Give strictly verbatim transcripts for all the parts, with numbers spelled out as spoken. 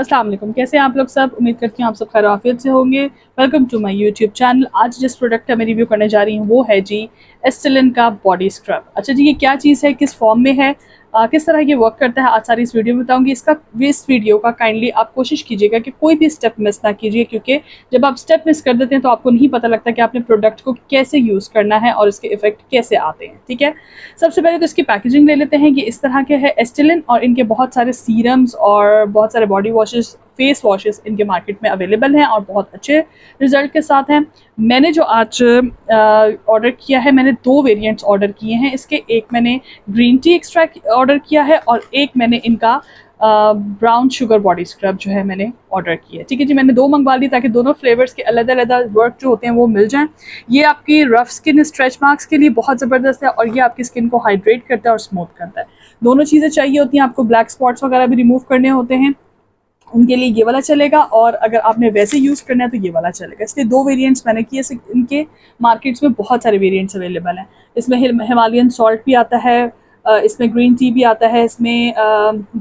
अस्सलाम वालेकुम, कैसे हैं आप लोग सब। उम्मीद करती हूँ आप सब खैर आफियत से होंगे। Welcome to my YouTube channel. आज जिस प्रोडक्ट का मैं रिव्यू करने जा रही हूँ वो है जी एस्टेलिन का बॉडी स्क्रब। अच्छा जी, ये क्या चीज़ है, किस फॉर्म में है, आ, किस तरह ये वर्क करता है, आज सारी इस वीडियो में बताऊँगी। इसका इस वीडियो का काइंडली आप कोशिश कीजिएगा कि कोई भी स्टेप मिस ना कीजिए, क्योंकि जब आप स्टेप मिस कर देते हैं तो आपको नहीं पता लगता कि आपने प्रोडक्ट को कैसे यूज़ करना है और इसके इफेक्ट कैसे आते हैं। ठीक है, सबसे पहले तो इसकी पैकेजिंग ले लेते हैं। ये इस तरह के है एस्टेलिन, और इनके बहुत सारे सीरम्स और बहुत सारे बॉडी वॉशेस, फेस वॉशेस इनके मार्केट में अवेलेबल हैं और बहुत अच्छे रिजल्ट के साथ हैं। मैंने जो आज ऑर्डर किया है, मैंने दो वेरिएंट्स ऑर्डर किए हैं इसके। एक मैंने ग्रीन टी एक्सट्रैक्ट ऑर्डर किया है और एक मैंने इनका ब्राउन शुगर बॉडी स्क्रब जो है मैंने ऑर्डर किया है। ठीक है जी, मैंने दो मंगवा ली ताकि दोनों फ्लेवर्स के अलग अलग वर्क जो होते हैं वो मिल जाएं। ये आपकी रफ स्किन स्ट्रेच मार्क्स के लिए बहुत ज़बरदस्त है और ये आपकी स्किन को हाइड्रेट करता है और स्मूथ करता है। दोनों चीज़ें चाहिए होती हैं। आपको ब्लैक स्पॉट्स वगैरह भी रिमूव करने होते हैं, उनके लिए ये वाला चलेगा, और अगर आपने वैसे यूज़ करना है तो ये वाला चलेगा। इसलिए दो वेरिएंट्स मैंने किए। इनके मार्केट्स में बहुत सारे वेरिएंट्स अवेलेबल हैं। इसमें हिमालयन सॉल्ट भी आता है, इसमें ग्रीन टी भी आता है, इसमें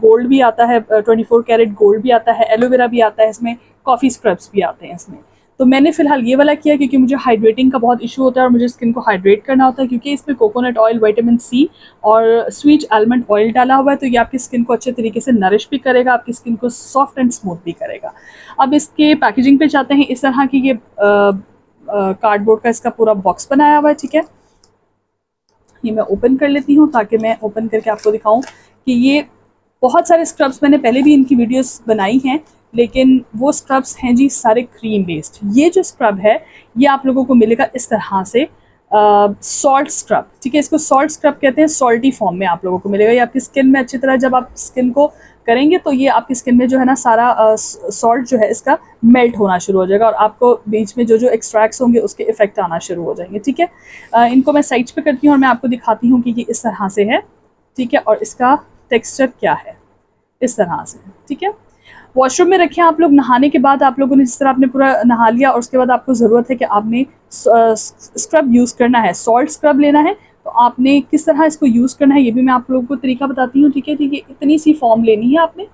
गोल्ड भी आता है, चौबीस कैरेट गोल्ड भी आता है, एलोवेरा भी आता है, इसमें कॉफ़ी स्क्रब्स भी आते हैं। इसमें तो मैंने फ़िलहाल ये वाला किया क्योंकि मुझे हाइड्रेटिंग का बहुत इशू होता है और मुझे स्किन को हाइड्रेट करना होता है, क्योंकि इसमें कोकोनट ऑयल, विटामिन सी और स्वीट आलमंड ऑयल डाला हुआ है। तो ये आपकी स्किन को अच्छे तरीके से नरिश भी करेगा, आपकी स्किन को सॉफ्ट एंड स्मूथ भी करेगा। अब इसके पैकेजिंग पे जाते हैं। इस तरह की ये कार्डबोर्ड का इसका पूरा बॉक्स बनाया हुआ है। ठीक है, ये मैं ओपन कर लेती हूँ ताकि मैं ओपन करके आपको दिखाऊँ कि ये बहुत सारे स्क्रब्स मैंने पहले भी इनकी वीडियोस बनाई हैं, लेकिन वो स्क्रब्स हैं जी सारे क्रीम बेस्ड। ये जो स्क्रब है ये आप लोगों को मिलेगा इस तरह से सॉल्ट स्क्रब। ठीक है, इसको सॉल्ट स्क्रब कहते हैं। सॉल्टी फॉर्म में आप लोगों को मिलेगा। ये आपकी स्किन में अच्छी तरह जब आप स्किन को करेंगे तो ये आपकी स्किन में जो है ना सारा सॉल्ट uh, जो है इसका मेल्ट होना शुरू हो जाएगा और आपको बीच में जो जो एक्सट्रैक्ट्स होंगे उसके इफेक्ट आना शुरू हो जाएंगे। ठीक है, uh, इनको मैं साइड पे करती हूँ और मैं आपको दिखाती हूँ कि ये इस तरह से है। ठीक है, और इसका टेक्स्चर क्या है, इस तरह से। ठीक है, वॉशरूम में रखें आप लोग। नहाने के बाद आप लोगों ने जिस तरह आपने पूरा नहा लिया और उसके बाद आपको ज़रूरत है कि आपने स्क्रब यूज़ करना है, सॉल्ट स्क्रब लेना है, तो आपने किस तरह इसको यूज़ करना है ये भी मैं आप लोगों को तरीका बताती हूँ। ठीक है, ठीक है, इतनी सी फॉर्म लेनी है आपने।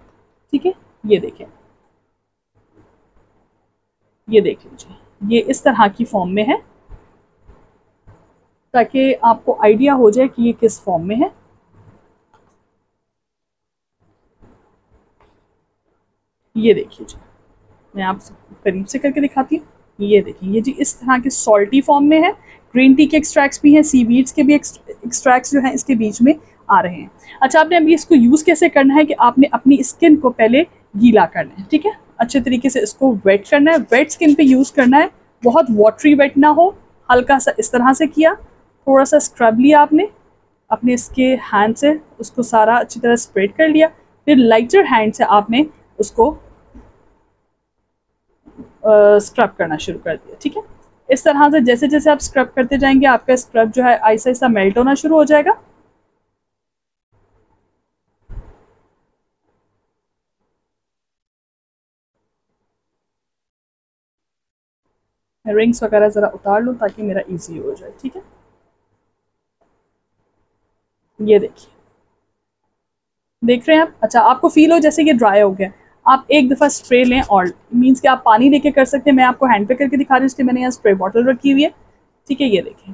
ठीक है, ये देखें, ये देख लीजिए, ये इस तरह की फॉर्म में है ताकि आपको आइडिया हो जाए कि ये किस फॉर्म में है। ये देखिए जी, मैं आप करीब से करके दिखाती हूँ। ये देखिए, ये जी इस तरह के सॉल्टी फॉर्म में है। ग्रीन टी के एक्सट्रैक्ट्स भी हैं, सी वीड्स के भी एक्सट्रैक्ट्स जो हैं इसके बीच में आ रहे हैं। अच्छा, आपने अभी इसको यूज़ कैसे करना है कि आपने अपनी स्किन को पहले गीला करना है। ठीक है, अच्छे तरीके से इसको वेट करना है, वेट स्किन पे यूज़ करना है, बहुत वाटरी वेट ना हो। हल्का सा इस तरह से किया, थोड़ा सा स्क्रब लिया आपने अपने इसके हैंड से, उसको सारा अच्छी तरह स्प्रेड कर लिया, फिर लाइटर हैंड से आपने उसको स्क्रब uh, करना शुरू कर दिया। ठीक है, इस तरह से जैसे जैसे आप स्क्रब करते जाएंगे आपका स्क्रब जो है आहिस्ता आहिस्ता मेल्ट होना शुरू हो जाएगा। रिंग्स वगैरह जरा उतार लूं ताकि मेरा इजी हो जाए। ठीक है, ये देखिए, देख रहे हैं आप। अच्छा, आपको फील हो जैसे ये ड्राई हो गया, आप एक दफ़ा स्प्रे लें, और मींस कि आप पानी लेके कर सकते हैं। मैं आपको हैंड पे करके दिखा रही हूँ, इसलिए मैंने यहाँ स्प्रे बॉटल रखी हुई है। ठीक है, ये देखें,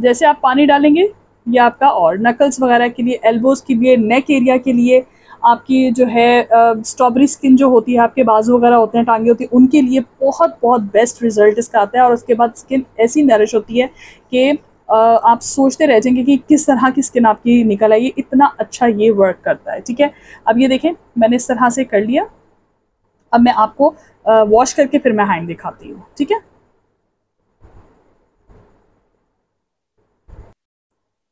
जैसे आप पानी डालेंगे ये आपका, और नकल्स वगैरह के लिए, एल्बोज़ के लिए, नेक एरिया के लिए, आपकी जो है स्ट्रॉबेरी स्किन जो होती है, आपके बाजू वगैरह होते हैं, टांगे होती है, उनके लिए बहुत बहुत बेस्ट रिजल्ट इसका आता है। और उसके बाद स्किन ऐसी नरिश होती है कि आप सोचते रह जाएंगे कि किस तरह की स्किन आपकी निकल आई है, इतना अच्छा ये वर्क करता है। ठीक है, अब ये देखें, मैंने इस तरह से कर लिया। अब मैं आपको वॉश करके फिर मैं हैंड दिखाती हूँ। ठीक है,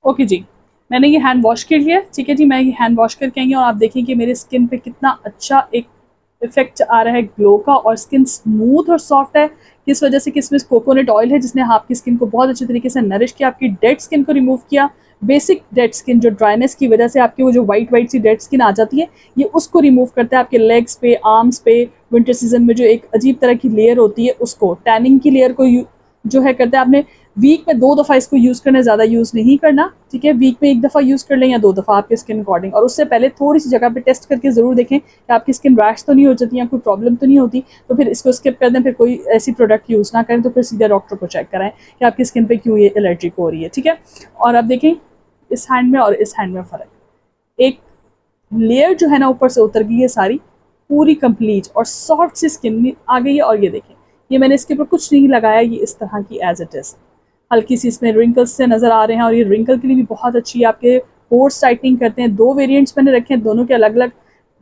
ओके जी, मैंने ये हैंड वॉश कर लिया। ठीक है जी, मैं ये हैंड वॉश करके आई और आप देखें कि मेरे स्किन पे कितना अच्छा एक इफेक्ट आ रहा है ग्लो का, और स्किन स्मूथ और सॉफ्ट है। किस वजह से, किसमें कोकोनट ऑयल है जिसने आपकी स्किन को बहुत अच्छे तरीके से नरिश किया, आपकी डेड स्किन को रिमूव किया। बेसिक डेड स्किन जो ड्राइनेस की वजह से आपकी वो जो वाइट वाइट सी डेड स्किन आ जाती है, ये उसको रिमूव करता है। आपके लेग्स पे, आर्म्स पे, विंटर सीजन में जो एक अजीब तरह की लेयर होती है उसको, टैनिंग की लेयर को जो है करते हैं। आपने वीक में दो दफ़ा इसको यूज़ करना, ज़्यादा यूज़ नहीं करना, ठीक है। वीक में एक दफ़ा यूज़ कर लें या दो दफ़ा आपके स्किन अकॉर्डिंग, और उससे पहले थोड़ी सी जगह पे टेस्ट करके ज़रूर देखें कि आपकी स्किन रैश तो नहीं हो जाती या कोई प्रॉब्लम तो नहीं होती। तो फिर इसको स्किप कर दें, फिर कोई ऐसी प्रोडक्ट यूज़ ना करें, तो फिर सीधा डॉक्टर को चेक कराएं कि आपकी स्किन पर क्यों ये एलर्जिक हो रही है, ठीक है। और आप देखें इस हैंड में और इस हैंड में फ़र्क, एक लेयर जो है ना ऊपर से उतर गई है सारी, पूरी कंप्लीट और सॉफ्ट सी स्किन आ गई है। और ये देखें, ये मैंने इसके ऊपर कुछ नहीं लगाया, ये इस तरह की एज इट इज़, हल्की सी इसमें रिंकल्स से नज़र आ रहे हैं, और ये रिंकल के लिए भी बहुत अच्छी है। आपके पोर्स टाइटनिंग करते हैं, दो वेरिएंट्स मैंने रखे हैं, दोनों के अलग अलग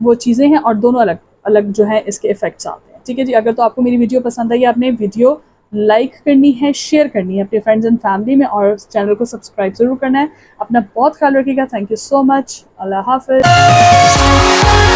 वो चीज़ें हैं और दोनों अलग अलग जो है इसके इफेक्ट्स आते हैं, ठीक है जी। अगर तो आपको मेरी वीडियो पसंद आई, आपने वीडियो लाइक करनी है, शेयर करनी है अपने फ्रेंड्स एंड फैमिली में, और चैनल को सब्सक्राइब ज़रूर करना है। अपना बहुत ख्याल रखिएगा। Thank you so much. अल्लाह हाफिज़।